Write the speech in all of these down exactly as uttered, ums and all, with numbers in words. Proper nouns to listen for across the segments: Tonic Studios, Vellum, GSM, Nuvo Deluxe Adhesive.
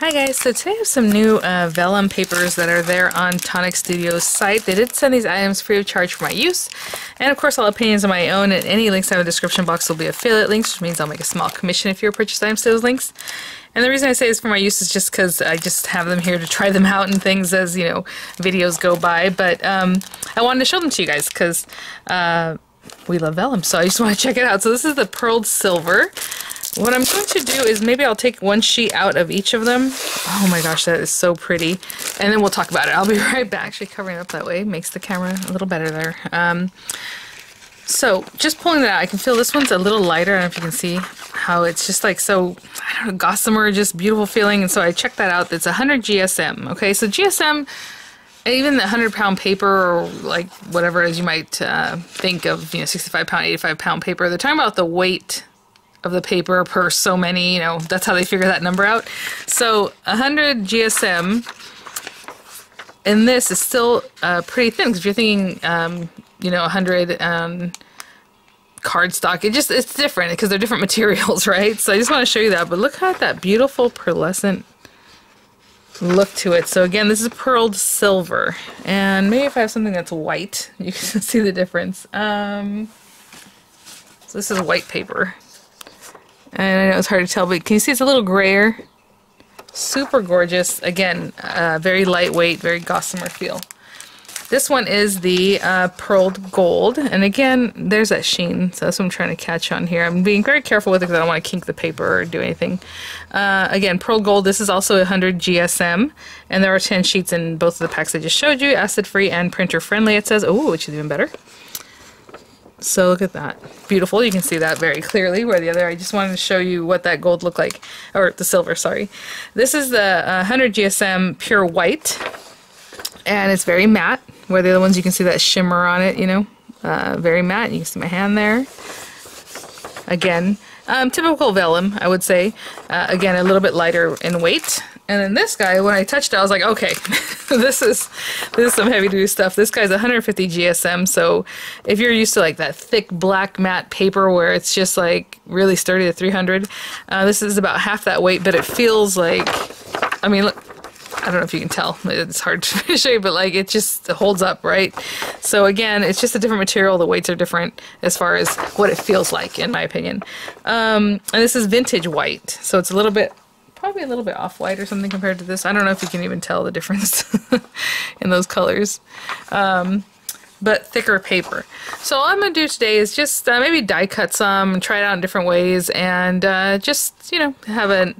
Hi guys, so today I have some new uh, vellum papers that are there on Tonic Studios site. They did send these items free of charge for my use, and of course all opinions are my own, and any links in the description box will be affiliate links, which means I'll make a small commission if you purchase items to those links. And the reason I say it's for my use is just because I just have them here to try them out and things as, you know, videos go by, but um, I wanted to show them to you guys because uh, we love vellum, so I just want to check it out. So this is the pearled silver. What I'm going to do is maybe I'll take one sheet out of each of them. Oh my gosh, that is so pretty. And then we'll talk about it. I'll be right back. Actually, covering it up that way makes the camera a little better there. Um, so just pulling that out, I can feel this one's a little lighter. I don't know if you can see how it's just like so, I don't know, gossamer, just beautiful feeling. And so I checked that out. It's one hundred G S M. Okay, so G S M, even the one hundred pound paper or like whatever as you might uh, think of, you know, sixty-five pound, eighty-five pound paper, they're talking about the weight of the paper per so many, you know, that's how they figure that number out. So one hundred G S M, and this is still uh, pretty thin, because if you're thinking, um, you know, one hundred um, cardstock, it just, it's different, because they're different materials, right? So I just want to show you that, but look at that beautiful pearlescent look to it. So again, this is pearled silver, and maybe if I have something that's white, you can see the difference. Um, so this is white paper. And I know it's hard to tell, but can you see it's a little grayer? Super gorgeous. Again, uh, very lightweight, very gossamer feel. This one is the uh, pearled gold. And again, there's that sheen. So that's what I'm trying to catch on here. I'm being very careful with it because I don't want to kink the paper or do anything. Uh, again, pearl gold. This is also one hundred G S M. And there are ten sheets in both of the packs I just showed you. Acid-free and printer-friendly, it says. Oh, which is even better. So look at that. Beautiful. You can see that very clearly where the other, I just wanted to show you what that gold looked like, or the silver, sorry. This is the uh, one hundred G S M pure white, and it's very matte, where the other ones you can see that shimmer on it, you know, uh, very matte. You can see my hand there. Again, um, typical vellum, I would say. Uh, again, a little bit lighter in weight. And then this guy, when I touched it, I was like, okay, this is this is some heavy-duty stuff. This guy's one hundred fifty G S M, so if you're used to like that thick black matte paper where it's just like really sturdy to three hundred, uh, this is about half that weight, but it feels like, I mean, look, I don't know if you can tell, it's hard to show you, but like it just holds up, right? So again, it's just a different material, the weights are different as far as what it feels like, in my opinion. Um, and this is vintage white, so it's a little bit, probably a little bit off-white or something compared to this. I don't know if you can even tell the difference in those colors, um, but thicker paper. So all I'm going to do today is just uh, maybe die cut some and try it out in different ways, and uh, just, you know, have a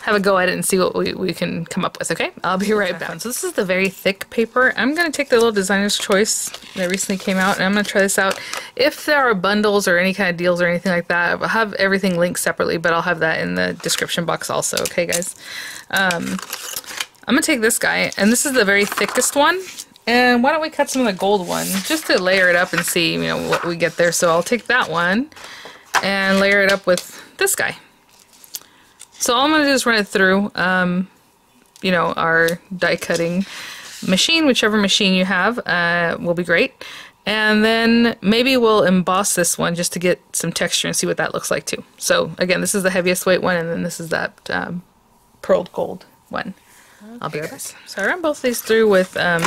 have a go at it and see what we, we can come up with, okay? I'll be right back. So this is the very thick paper. I'm going to take the little designer's choice that recently came out, and I'm going to try this out. If there are bundles or any kind of deals or anything like that, I'll have everything linked separately, but I'll have that in the description box also, okay, guys? Um, I'm going to take this guy, and this is the very thickest one, and why don't we cut some of the gold one just to layer it up and see, you know, what we get there. So I'll take that one and layer it up with this guy. So all I'm going to do is run it through, um, you know, our die cutting machine, whichever machine you have, uh, will be great. And then maybe we'll emboss this one just to get some texture and see what that looks like too. So again, this is the heaviest weight one, and then this is that um, pearled gold one. Okay. I'll be right back. So I run both these through with um,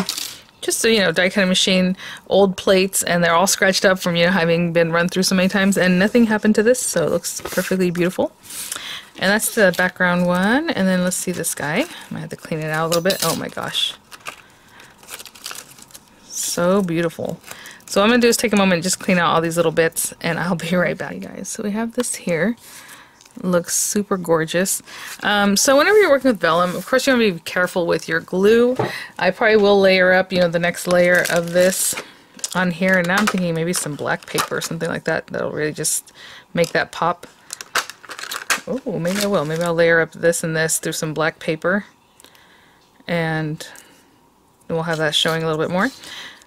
just a, you know, die cutting machine, old plates, and they're all scratched up from, you know, having been run through so many times, and nothing happened to this, so it looks perfectly beautiful. And that's the background one, and then let's see this guy. I'm gonna have to clean it out a little bit. Oh my gosh. So beautiful. So what I'm gonna do is take a moment and just clean out all these little bits, and I'll be right back, you guys. So we have this here. Looks super gorgeous. Um, so whenever you're working with vellum, of course you want to be careful with your glue. I probably will layer up, you know, the next layer of this on here, and now I'm thinking maybe some black paper or something like that that'll really just make that pop. Oh, maybe I will. Maybe I'll layer up this and this through some black paper, and we'll have that showing a little bit more.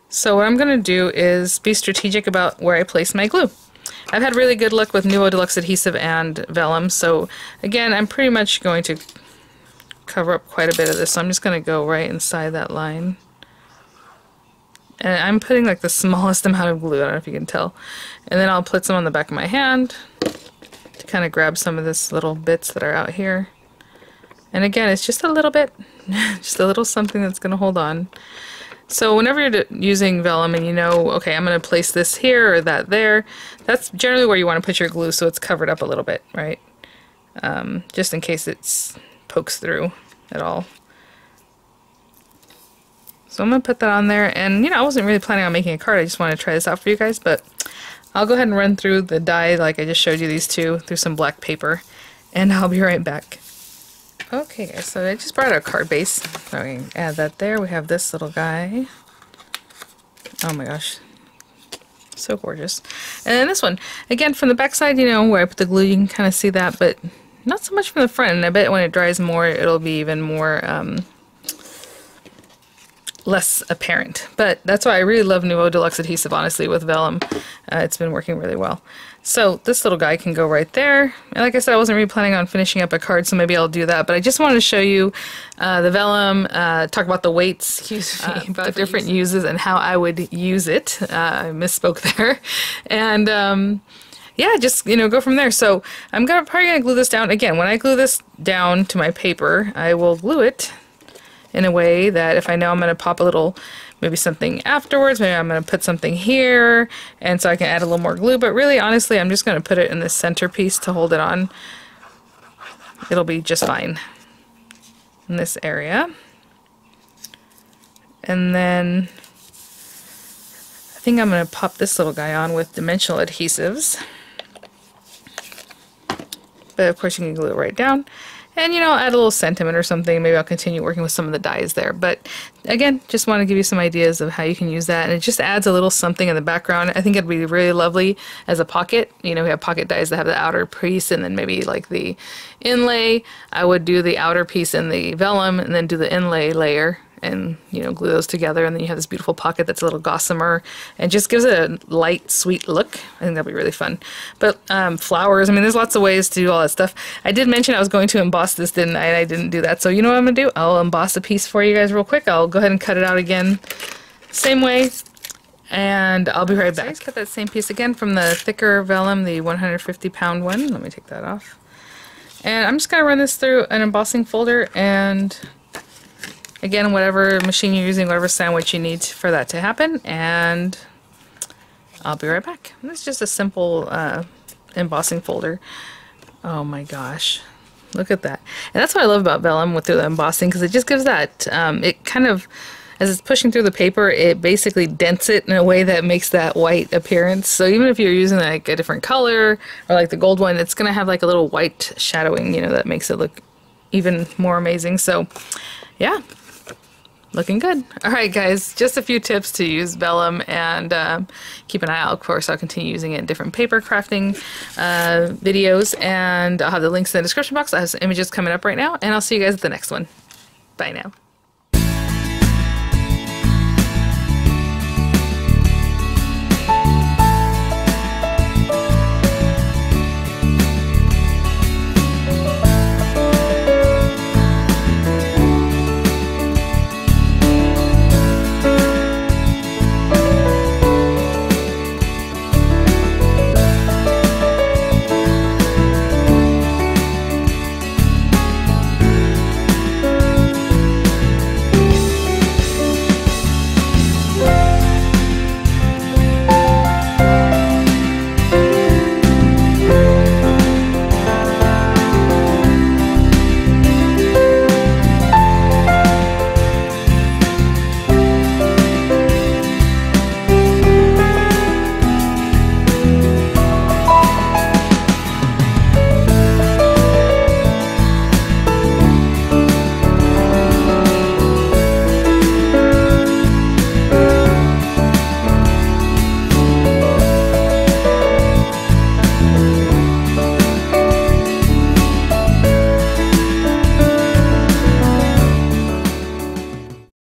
So what I'm going to do is be strategic about where I place my glue. I've had really good luck with Nuvo Deluxe Adhesive and Vellum, so again, I'm pretty much going to cover up quite a bit of this, so I'm just going to go right inside that line. And I'm putting like the smallest amount of glue, I don't know if you can tell. And then I'll put some on the back of my hand, kind of grab some of this little bits that are out here, And again, it's just a little bit, just a little something that's going to hold on. So whenever you're using vellum and you know, okay, I'm going to place this here or that there, that's generally where you want to put your glue so it's covered up a little bit, right? Um, just in case it pokes through at all. So I'm going to put that on there, and you know, I wasn't really planning on making a card, I just wanted to try this out for you guys, but I'll go ahead and run through the die like I just showed you these two, through some black paper, and I'll be right back. Okay guys, so I just brought out a card base, so we can add that there. We have this little guy. Oh my gosh, so gorgeous. And then this one, again from the back side, you know, where I put the glue, you can kind of see that, but not so much from the front, and I bet when it dries more it'll be even more um, less apparent. But that's why I really love Nuvo Deluxe Adhesive, honestly, with vellum. Uh, it's been working really well. So this little guy can go right there. And like I said, I wasn't really planning on finishing up a card, so maybe I'll do that. But I just wanted to show you uh, the vellum, uh, talk about the weights, excuse me, uh, about the different use. uses and how I would use it. Uh, I misspoke there. And um, yeah, just, you know, go from there. So I'm gonna, probably going to glue this down. Again, when I glue this down to my paper, I will glue it in a way that if I know I'm going to pop a little, maybe something afterwards, maybe I'm going to put something here, and so I can add a little more glue, but really, honestly, I'm just going to put it in the centerpiece to hold it on. It'll be just fine in this area. And then I think I'm going to pop this little guy on with dimensional adhesives. But of course you can glue it right down. And, you know, add a little sentiment or something. Maybe I'll continue working with some of the dies there. But, again, just want to give you some ideas of how you can use that. And it just adds a little something in the background. I think it'd be really lovely as a pocket. You know, we have pocket dies that have the outer piece and then maybe, like, the inlay. I would do the outer piece in the vellum and then do the inlay layer and, you know, glue those together. And then you have this beautiful pocket that's a little gossamer. And just gives it a light, sweet look. I think that'd be really fun. But, um, flowers. I mean, there's lots of ways to do all that stuff. I did mention I was going to emboss this, didn't I? And I didn't do that. So you know what I'm going to do? I'll emboss a piece for you guys real quick. I'll go ahead and cut it out again. Same way. And I'll be right back. So I just cut that same piece again from the thicker vellum, the one hundred fifty pound one. Let me take that off. And I'm just going to run this through an embossing folder, and again, whatever machine you're using, whatever sandwich you need for that to happen, and I'll be right back. And this is just a simple uh, embossing folder. Oh my gosh, look at that. And that's what I love about vellum with the embossing, because it just gives that, um, it kind of, as it's pushing through the paper, it basically dents it in a way that makes that white appearance. So even if you're using like a different color, or like the gold one, it's going to have like a little white shadowing, you know, that makes it look even more amazing. So yeah. Looking good. Alright guys, just a few tips to use vellum, and uh, keep an eye out. Of course, I'll continue using it in different paper crafting uh, videos, and I'll have the links in the description box. I have some images coming up right now, and I'll see you guys at the next one. Bye now.